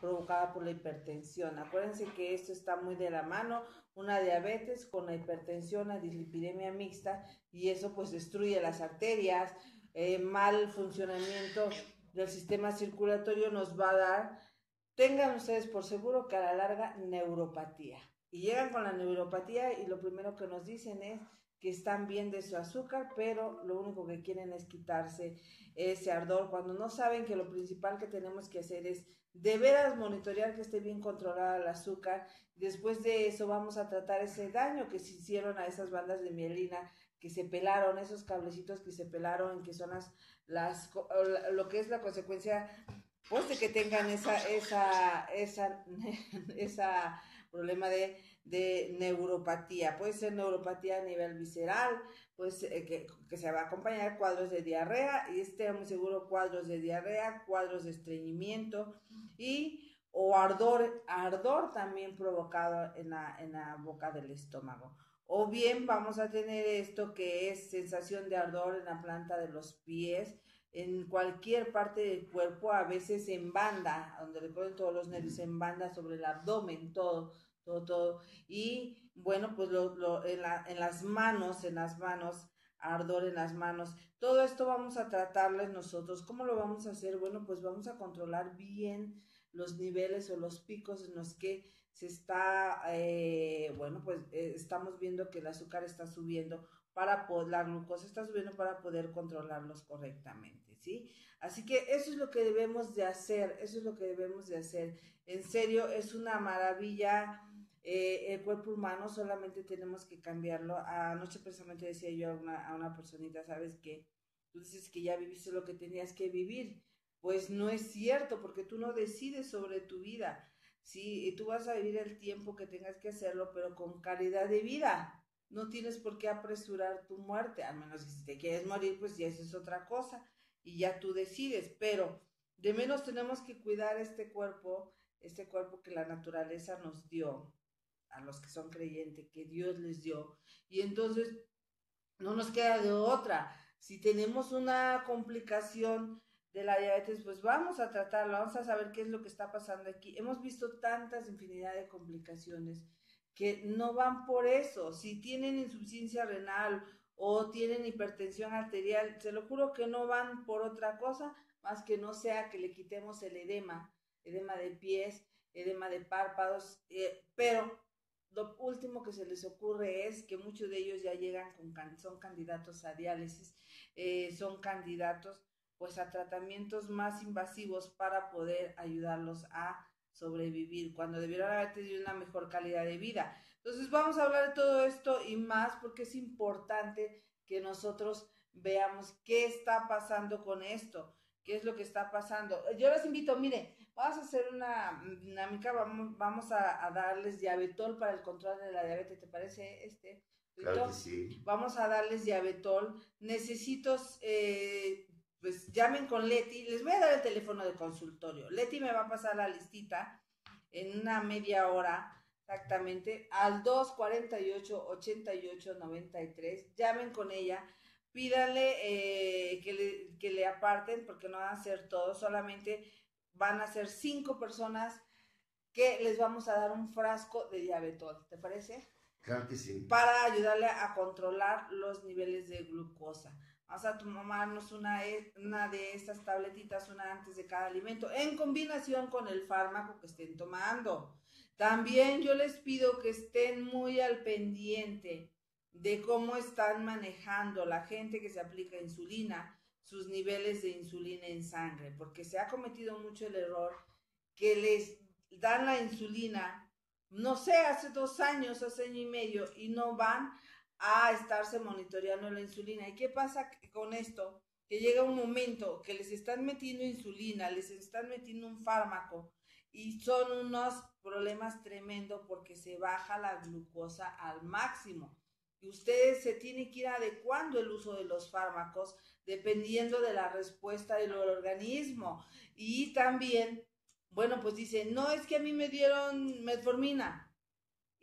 provocada por la hipertensión. Acuérdense que esto está muy de la mano, una diabetes con la hipertensión, la dislipidemia mixta, y eso pues destruye las arterias, mal funcionamiento del sistema circulatorio nos va a dar, tengan ustedes por seguro que a la larga, neuropatía. Y llegan con la neuropatía y lo primero que nos dicen es que están bien de su azúcar, pero lo único que quieren es quitarse ese ardor, cuando no saben que lo principal que tenemos que hacer es de veras monitorear que esté bien controlada el azúcar. Después de eso vamos a tratar ese daño que se hicieron a esas bandas de mielina que se pelaron, esos cablecitos que se pelaron, que son lo que es la consecuencia pues de que tengan esa problema de neuropatía. Puede ser neuropatía a nivel visceral, pues que se va a acompañar cuadros de diarrea, y esté muy seguro cuadros de diarrea, cuadros de estreñimiento o ardor también provocado en la boca del estómago. O bien vamos a tener esto que es sensación de ardor en la planta de los pies, en cualquier parte del cuerpo, a veces en banda, donde recorren todos los nervios, en banda sobre el abdomen, todo, y bueno, pues en las manos, ardor en las manos. Todo esto vamos a tratarles nosotros. ¿Cómo lo vamos a hacer? Bueno, pues vamos a controlar bien los niveles o los picos en los que se está, estamos viendo que el azúcar está subiendo, la glucosa está subiendo, para poder controlarlos correctamente, ¿sí? Así que eso es lo que debemos de hacer, en serio, es una maravilla el cuerpo humano, solamente tenemos que cambiarlo. Anoche precisamente decía yo a una personita, ¿sabes qué? Tú dices que ya viviste lo que tenías que vivir, pues no es cierto, porque tú no decides sobre tu vida, ¿sí? Y tú vas a vivir el tiempo que tengas que hacerlo, pero con calidad de vida. No tienes por qué apresurar tu muerte, al menos si te quieres morir, pues ya eso es otra cosa y ya tú decides, pero de menos tenemos que cuidar este cuerpo que la naturaleza nos dio, a los que son creyentes, que Dios les dio, y entonces no nos queda de otra. Si tenemos una complicación de la diabetes, pues vamos a tratarla, vamos a saber qué es lo que está pasando aquí. Hemos visto tantas infinidad de complicaciones que no van por eso. Si tienen insuficiencia renal o tienen hipertensión arterial, se lo juro que no van por otra cosa, más que no sea que le quitemos el edema de pies, edema de párpados, pero lo último que se les ocurre es que muchos de ellos ya llegan son candidatos a diálisis, son candidatos pues a tratamientos más invasivos para poder ayudarlos a sobrevivir, cuando debieron haber tenido una mejor calidad de vida. Entonces vamos a hablar de todo esto y más, porque es importante que nosotros veamos qué está pasando con esto, qué es lo que está pasando. Yo les invito, miren, vamos a hacer una dinámica, vamos a darles diabetol para el control de la diabetes, ¿te parece? Claro que sí. Vamos a darles diabetol. Pues llamen con Leti, les voy a dar el teléfono de consultorio. Leti me va a pasar la listita en una media hora exactamente, al 248-8893, llamen con ella, pídanle que le aparten, porque no van a ser todos, solamente van a ser 5 personas que les vamos a dar un frasco de diabetol, ¿te parece? Claro que sí. Para ayudarle a controlar los niveles de glucosa. Vamos a tomarnos una de estas tabletitas, una antes de cada alimento, en combinación con el fármaco que estén tomando. También yo les pido que estén muy al pendiente de cómo están manejando la gente que se aplica insulina, sus niveles de insulina en sangre, porque se ha cometido mucho el error que les dan la insulina, no sé, hace 2 años, hace año y medio, y no van a estarse monitoreando la insulina. ¿Y qué pasa con esto? Que llega un momento que les están metiendo insulina, les están metiendo un fármaco, y son unos problemas tremendos porque se baja la glucosa al máximo. Y ustedes se tienen que ir adecuando el uso de los fármacos dependiendo de la respuesta del organismo. Y también, bueno, pues dicen, no, es que a mí me dieron metformina,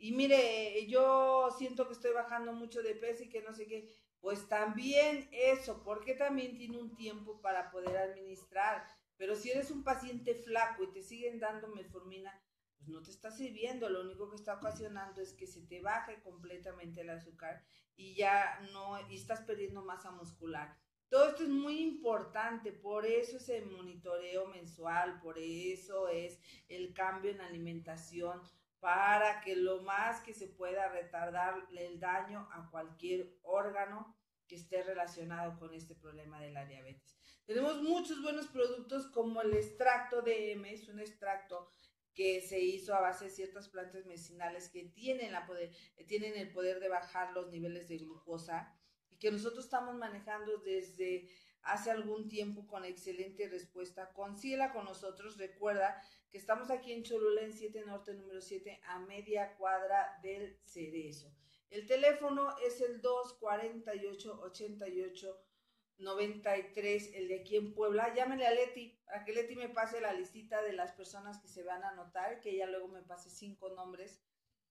y mire, yo siento que estoy bajando mucho de peso y que no sé qué. Pues también eso, porque también tiene un tiempo para poder administrar. Pero si eres un paciente flaco y te siguen dando metformina, pues no te está sirviendo, lo único que está ocasionando es que se te baje completamente el azúcar y ya no, y estás perdiendo masa muscular. Todo esto es muy importante, por eso es el monitoreo mensual, por eso es el cambio en alimentación, para que lo más que se pueda retardar el daño a cualquier órgano que esté relacionado con este problema de la diabetes. Tenemos muchos buenos productos como el extracto DM, es un extracto que se hizo a base de ciertas plantas medicinales que tienen el poder de bajar los niveles de glucosa, y que nosotros estamos manejando desde hace algún tiempo con excelente respuesta. Consíguela con nosotros. Recuerda que estamos aquí en Cholula, en 7 Norte, número 7, a media cuadra del Cerezo. El teléfono es el 248-8893, el de aquí en Puebla. Llámenle a Leti, para que Leti me pase la listita de las personas que se van a anotar, que ella luego me pase 5 nombres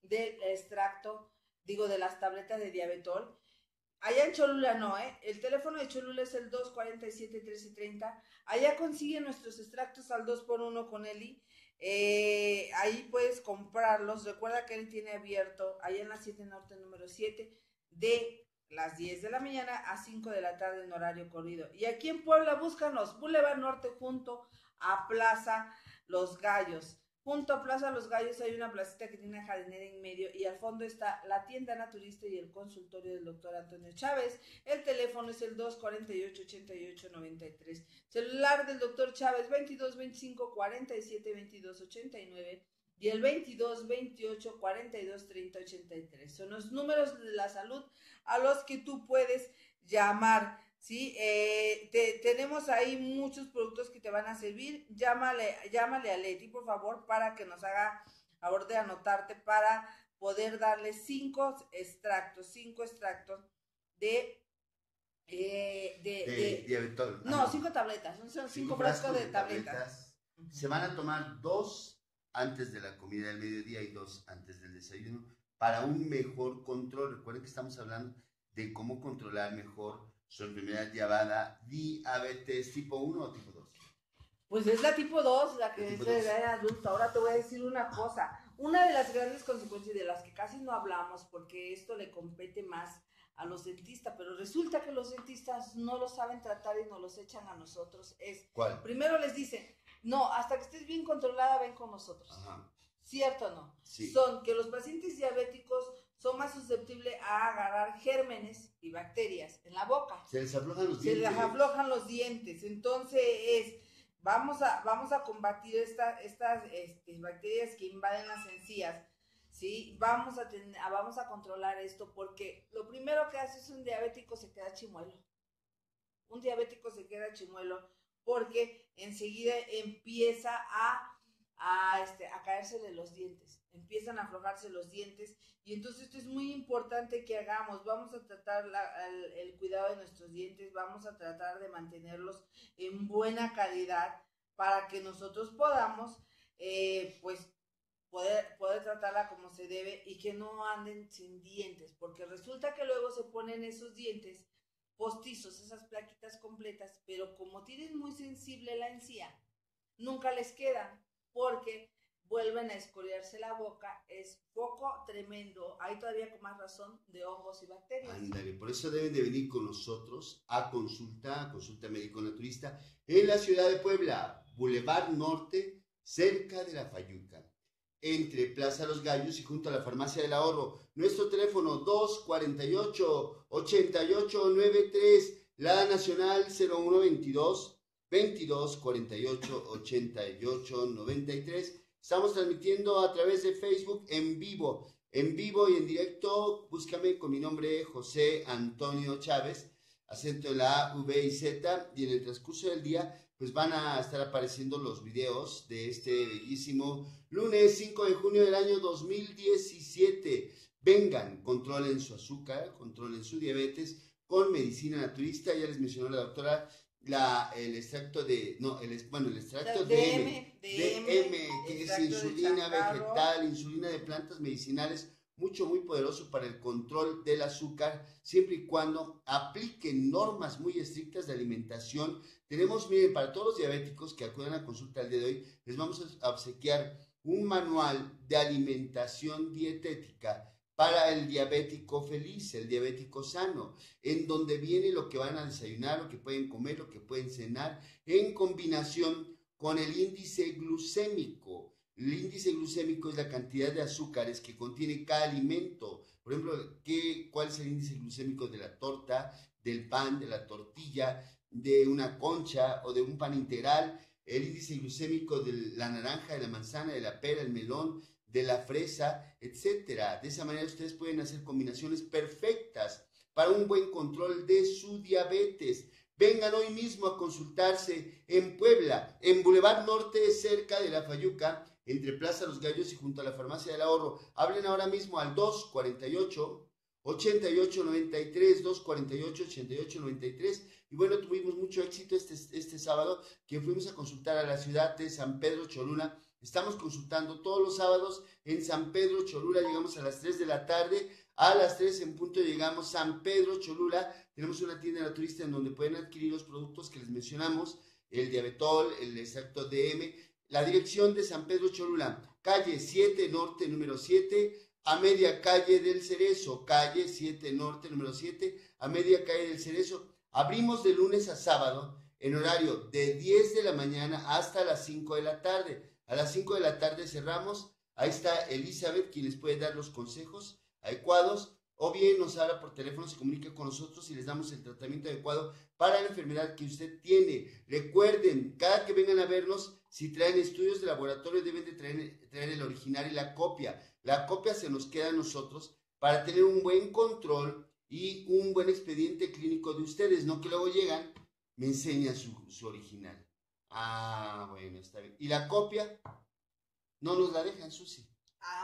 del extracto, digo, de las tabletas de Diabetol. Allá en Cholula no, ¿eh? El teléfono de Cholula es el 247-1330. Allá consigue nuestros extractos al 2x1 con Eli. Ahí puedes comprarlos. Recuerda que él tiene abierto allá en la 7 Norte, número 7, de las 10 de la mañana a 5 de la tarde en horario corrido. Y aquí en Puebla, búscanos, Boulevard Norte junto a Plaza Los Gallos. Junto a Plaza Los Gallos hay una placita que tiene una jardinera en medio y al fondo está la tienda naturista y el consultorio del doctor Antonio Chávez. El teléfono es el 248-8893. Celular del doctor Chávez 2225-472289 y el 2228-423083. Son los números de la salud a los que tú puedes llamar. Sí, tenemos ahí muchos productos que te van a servir. Llámale a Leti, por favor, para que nos haga favor de anotarte para poder darle 5 extractos de Diabetol. No, 5 tabletas, son 5 frascos de tabletas. Se van a tomar 2 antes de la comida del mediodía y 2 antes del desayuno para un mejor control. Recuerden que estamos hablando de cómo controlar mejor su enfermedad llamada diabetes tipo 1 o tipo 2. Pues es la tipo 2, la que es de edad adulta. Ahora te voy a decir una cosa. Una de las grandes consecuencias de las que casi no hablamos, porque esto le compete más a los dentistas, pero resulta que los dentistas no lo saben tratar y nos los echan a nosotros, es... ¿Cuál? Primero les dicen, no, hasta que estés bien controlada, ven con nosotros. Ajá. ¿Cierto o no? Sí. Son que los pacientes diabéticos son más susceptibles a agarrar gérmenes y bacterias en la boca. Se les aflojan los dientes. Entonces, vamos a combatir estas bacterias que invaden las encías, ¿sí? Vamos a controlar esto, porque lo primero que hace es un diabético se queda chimuelo. Un diabético se queda chimuelo porque enseguida empieza a caérsele los dientes, empiezan a aflojarse los dientes, y entonces esto es muy importante que hagamos. Vamos a tratar el cuidado de nuestros dientes, vamos a tratar de mantenerlos en buena calidad para que nosotros podamos poder tratarla como se debe y que no anden sin dientes, porque resulta que luego se ponen esos dientes postizos, esas plaquitas completas, pero como tienen muy sensible la encía, nunca les quedan, porque vuelven a escoriarse la boca. Es poco tremendo. Hay todavía con más razón de hongos y bacterias. Ándale, por eso deben de venir con nosotros a consulta médico-naturista en la ciudad de Puebla, Boulevard Norte, cerca de La Fayuca, entre Plaza Los Gallos y junto a la Farmacia del Ahorro. Nuestro teléfono 248-8893, la nacional 0122 2248 88 93. Estamos transmitiendo a través de Facebook en vivo y en directo. Búscame con mi nombre José Antonio Chávez, acento de la A, V y Z, y en el transcurso del día pues van a estar apareciendo los videos de este bellísimo lunes 5 de junio del año 2017. Vengan, controlen su azúcar, controlen su diabetes con medicina naturista. Ya les mencionó la doctora el extracto DM, que es insulina vegetal, insulina de plantas medicinales muy poderoso para el control del azúcar, siempre y cuando apliquen normas muy estrictas de alimentación. Tenemos, miren, para todos los diabéticos que acudan a consulta el día de hoy, les vamos a obsequiar un manual de alimentación dietética para el diabético feliz, el diabético sano, en donde viene lo que van a desayunar, lo que pueden comer, lo que pueden cenar, en combinación con el índice glucémico. El índice glucémico es la cantidad de azúcares que contiene cada alimento. Por ejemplo, ¿cuál es el índice glucémico de la torta, del pan, de la tortilla, de una concha o de un pan integral? El índice glucémico de la naranja, de la manzana, de la pera, el melón, de la fresa, etcétera. De esa manera ustedes pueden hacer combinaciones perfectas para un buen control de su diabetes. Vengan hoy mismo a consultarse en Puebla, en Boulevard Norte, cerca de La Fayuca, entre Plaza Los Gallos y junto a la Farmacia del Ahorro. Hablen ahora mismo al 248-8893, 248-8893. Y bueno, tuvimos mucho éxito este sábado que fuimos a consultar a la ciudad de San Pedro Cholula. Estamos consultando todos los sábados en San Pedro Cholula, llegamos a las 3 de la tarde, a las 3 en punto llegamos a San Pedro Cholula. Tenemos una tienda naturista en donde pueden adquirir los productos que les mencionamos, el Diabetol, el extracto DM. La dirección de San Pedro Cholula, calle 7 Norte número 7, a media calle del Cerezo, calle 7 Norte número 7, a media calle del Cerezo. Abrimos de lunes a sábado en horario de 10 de la mañana hasta las 5 de la tarde. A las 5 de la tarde cerramos. Ahí está Elizabeth, quien les puede dar los consejos adecuados, o bien nos habla por teléfono, se comunica con nosotros y les damos el tratamiento adecuado para la enfermedad que usted tiene. Recuerden, cada que vengan a vernos, si traen estudios de laboratorio, deben de traer el original y la copia. La copia se nos queda a nosotros para tener un buen control y un buen expediente clínico de ustedes, no que luego llegan, me enseñan su original. Ah, bueno, está bien. ¿Y la copia? No nos la dejan, Susi.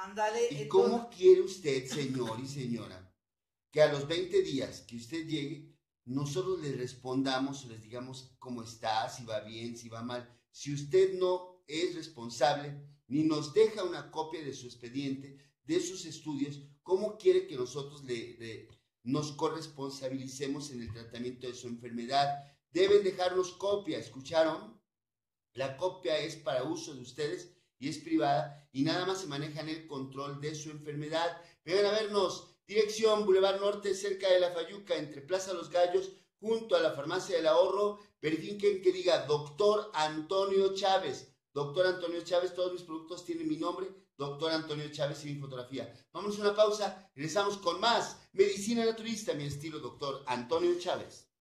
Ándale. ¿Y cómo quiere usted, señor y señora, que a los 20 días que usted llegue, nosotros les respondamos, les digamos cómo está, si va bien, si va mal? Si usted no es responsable, ni nos deja una copia de su expediente, de sus estudios, ¿cómo quiere que nosotros nos corresponsabilicemos en el tratamiento de su enfermedad? Deben dejarnos copia, ¿escucharon? La copia es para uso de ustedes y es privada y nada más se maneja en el control de su enfermedad. Vengan a vernos, dirección Boulevard Norte, cerca de La Fayuca, entre Plaza Los Gallos, junto a la Farmacia del Ahorro. Verifiquen que diga Doctor Antonio Chávez. Doctor Antonio Chávez, todos mis productos tienen mi nombre, Doctor Antonio Chávez y mi fotografía. Vamos a una pausa, regresamos con más Medicina Naturista, mi estilo Doctor Antonio Chávez.